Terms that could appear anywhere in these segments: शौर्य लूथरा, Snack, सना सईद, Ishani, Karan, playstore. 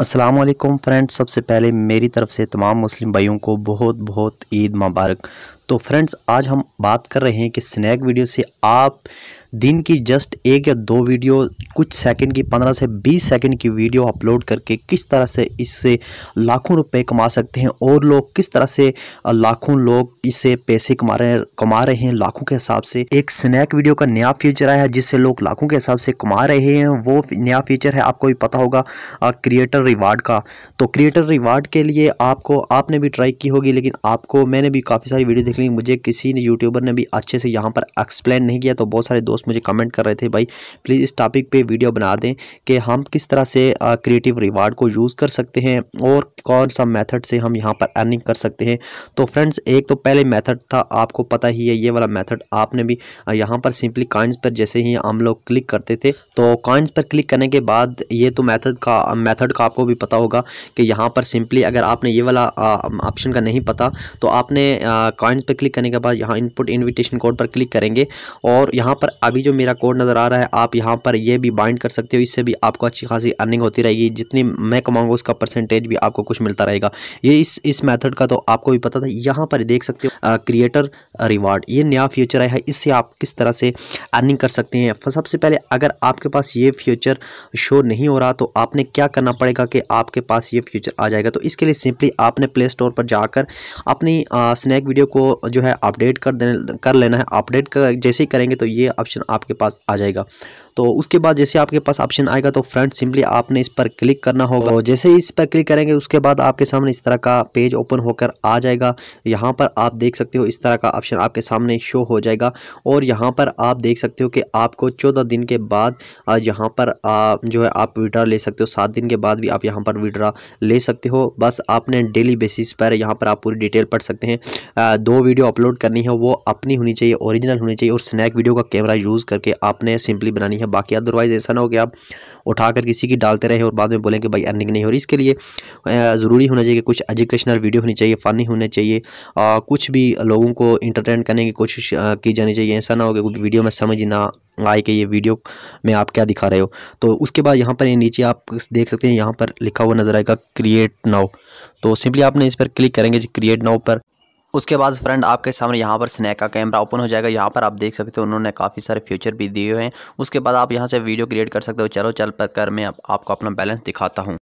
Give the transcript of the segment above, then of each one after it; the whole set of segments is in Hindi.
अस्सलाम वालेकुम फ्रेंड्स, सबसे पहले मेरी तरफ़ से तमाम मुस्लिम भाइयों को बहुत बहुत ईद मुबारक। तो फ्रेंड्स, आज हम बात कर रहे हैं कि स्नैक वीडियो से आप दिन की जस्ट एक या दो वीडियो, कुछ सेकंड की 15 से 20 सेकंड की वीडियो अपलोड करके किस तरह से इससे लाखों रुपए कमा सकते हैं और लोग किस तरह से लाखों लोग इससे पैसे कमा रहे हैं लाखों के हिसाब से। एक स्नैक वीडियो का नया फीचर आया है जिससे लोग लाखों के हिसाब से कमा रहे हैं। वो नया फीचर है, आपको भी पता होगा, क्रिएटर रिवार्ड का। तो क्रिएटर रिवार्ड के लिए आपने भी ट्राई की होगी, लेकिन मैंने भी काफ़ी सारी वीडियो देखी, मुझे किसी ने यूट्यूबर ने भी अच्छे से यहाँ पर एक्सप्लेन नहीं किया। तो बहुत सारे दोस्त मुझे कमेंट कर रहे थे, भाई प्लीज़ इस टॉपिक पे वीडियो बना दें कि हम किस तरह से क्रिएटिव रिवार्ड को यूज़ कर सकते हैं और कौन सा मेथड से हम यहाँ पर अर्निंग कर सकते हैं। तो फ्रेंड्स, एक तो पहले मेथड था, आपको पता ही है ये वाला मेथड, आपने भी यहाँ पर सिंपली कॉइन्स पर जैसे ही हम लोग क्लिक करते थे, तो कॉइन्स पर क्लिक करने के बाद ये तो मेथड का आपको भी पता होगा कि यहाँ पर सिंपली, अगर आपने ये वाला ऑप्शन का नहीं पता तो आपने कॉइन्स पर क्लिक करने के बाद यहाँ इनपुट इन्विटेशन कोड पर क्लिक करेंगे और यहाँ पर अभी जो मेरा कोड नज़र आ रहा है, आप यहाँ पर ये भी बाइंड कर सकते हो। इससे भी आपको अच्छी खासी अर्निंग होती रहेगी, जितनी मैं कमाऊंगा उसका परसेंटेज भी आपको कुछ मिलता रहेगा। ये इस मेथड का तो आपको भी पता था। यहाँ पर देख सकते हो क्रिएटर रिवार्ड, ये नया फ्यूचर आया है, इससे आप किस तरह से अर्निंग कर सकते हैं। सबसे पहले अगर आपके पास ये फ्यूचर शो नहीं हो रहा तो आपने क्या करना पड़ेगा कि आपके पास ये फ्यूचर आ जाएगा। तो इसके लिए सिंपली आपने प्ले स्टोर पर जाकर अपनी स्नैक वीडियो को जो है अपडेट कर लेना है। अपडेट जैसे ही करेंगे तो ये ऑप्शन आपके पास आ जाएगा। तो उसके बाद जैसे आपके पास ऑप्शन आएगा तो फ्रेंड सिंपली आपने इस पर क्लिक करना होगा। तो जैसे इस पर क्लिक करेंगे उसके बाद आपके सामने इस तरह का पेज ओपन होकर आ जाएगा। यहाँ पर आप देख सकते हो इस तरह का ऑप्शन आपके सामने शो हो जाएगा और यहाँ पर आप देख सकते हो कि आपको 14 दिन के बाद यहाँ पर जो है आप विड्रा ले सकते हो। 7 दिन के बाद भी आप यहाँ पर विड्रा ले सकते हो। बस आपने डेली बेसिस पर यहाँ पर आप पूरी डिटेल पढ़ सकते हैं। 2 वीडियो अपलोड करनी है, वो अपनी होनी चाहिए, ओरिजिनल होनी चाहिए और स्नैक वीडियो का कैमरा यूज़ करके आपने सिंपली बनानी है। बाकी अदरवाइज ऐसा ना हो कि आप उठाकर किसी की डालते रहे और बाद में बोलें कि भाई अर्निंग नहीं हो रही। इसके लिए ज़रूरी होना चाहिए कि कुछ एजुकेशनल वीडियो होनी चाहिए, फ़नी होने चाहिए, कुछ भी लोगों को इंटरटेन करने की कोशिश की जानी चाहिए। ऐसा ना हो कि कुछ वीडियो में समझ ना आए कि ये वीडियो में आप क्या दिखा रहे हो। तो उसके बाद यहाँ पर नीचे आप देख सकते हैं, यहाँ पर लिखा हुआ नज़र आएगा क्रिएट नाउ। तो सिंपली आपने इस पर क्लिक करेंगे क्रिएट नाउ पर। उसके बाद फ्रेंड आपके सामने यहाँ पर स्नैक का कैमरा ओपन हो जाएगा। यहाँ पर आप देख सकते हो उन्होंने काफ़ी सारे फ्यूचर भी दिए हुए हैं। उसके बाद आप यहाँ से वीडियो क्रिएट कर सकते हो। चलो पर मैं आपको अपना बैलेंस दिखाता हूँ।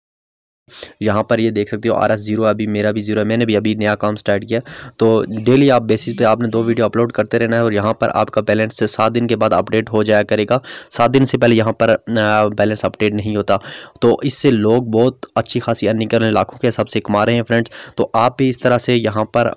यहाँ पर ये देख सकते हो RS 0, अभी मेरा भी 0 है, मैंने भी अभी नया काम स्टार्ट किया। तो डेली आप बेसिस पे आपने 2 वीडियो अपलोड करते रहना है और यहाँ पर आपका बैलेंस से 7 दिन के बाद अपडेट हो जाया करेगा। 7 दिन से पहले यहाँ पर बैलेंस अपडेट नहीं होता। तो इससे लोग बहुत अच्छी खासी अर्निंग कर रहे हैं, लाखों के हिसाब से कमा रहे हैं फ्रेंड्स। तो आप भी इस तरह से यहाँ पर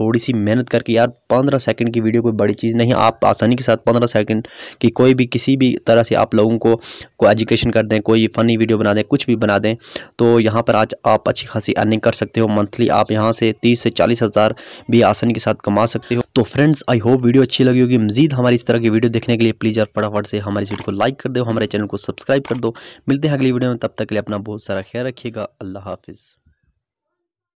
थोड़ी सी मेहनत करके, यार 15 सेकेंड की वीडियो कोई बड़ी चीज़ नहीं, आप आसानी के साथ 15 सेकेंड की कोई भी किसी भी तरह से आप लोगों को एजुकेशन कर दें, कोई फ़नी वीडियो बना दें, कुछ भी बना दें। तो यहाँ पर आज आप अच्छी खासी अर्निंग कर सकते हो। मंथली आप यहाँ से 30 से 40 हज़ार भी आसानी के साथ कमा सकते हो। तो फ्रेंड्स, आई होप वीडियो अच्छी लगी होगी। मजीद हमारी इस तरह की वीडियो देखने के लिए प्लीज़ यार फटाफट से हमारी इस वीडियो को लाइक कर दो, हमारे चैनल को सब्सक्राइब कर दो। मिलते हैं अगली वीडियो में, तब तक के लिए अपना बहुत सारा ख्याल रखिएगा। अल्लाह हाफिज़।